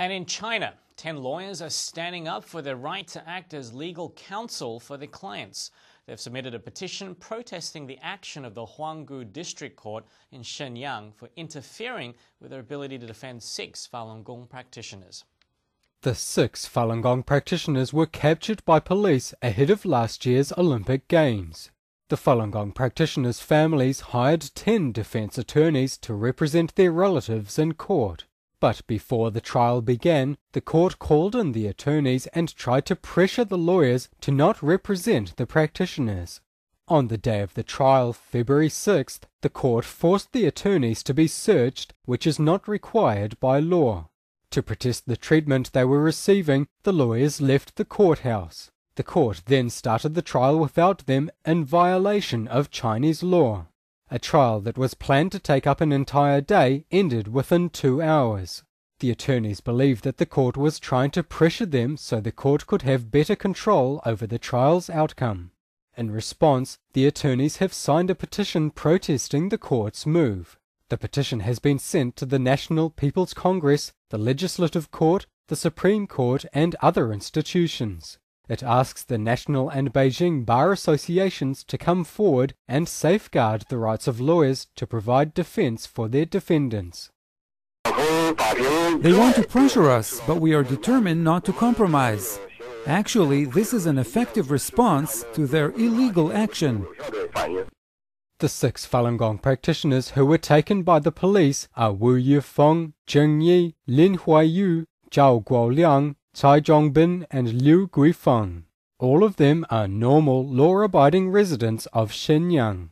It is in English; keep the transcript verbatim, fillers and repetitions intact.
And in China, ten lawyers are standing up for their right to act as legal counsel for their clients. They've submitted a petition protesting the action of the Huanggu District Court in Shenyang for interfering with their ability to defend six Falun Gong practitioners. The six Falun Gong practitioners were captured by police ahead of last year's Olympic Games. The Falun Gong practitioners' families hired ten defense attorneys to represent their relatives in court. But before the trial began, the court called in the attorneys and tried to pressure the lawyers to not represent the practitioners. On the day of the trial, February sixth, the court forced the attorneys to be searched, which is not required by law. To protest the treatment they were receiving, the lawyers left the courthouse. The court then started the trial without them in violation of Chinese law. A trial that was planned to take up an entire day ended within two hours. The attorneys believed that the court was trying to pressure them so the court could have better control over the trial's outcome. In response, the attorneys have signed a petition protesting the court's move. The petition has been sent to the National People's Congress, the Legislative Court, the Supreme Court and other institutions. It asks the National and Beijing Bar Associations to come forward and safeguard the rights of lawyers to provide defense for their defendants. They want to pressure us, but we are determined not to compromise. Actually, this is an effective response to their illegal action. The six Falun Gong practitioners who were taken by the police are Wu Yufeng, Zheng Yi, Lin Huayu, Zhao Guoliang, Cai Zhongbin and Liu Guifeng. All of them are normal, law-abiding residents of Shenyang.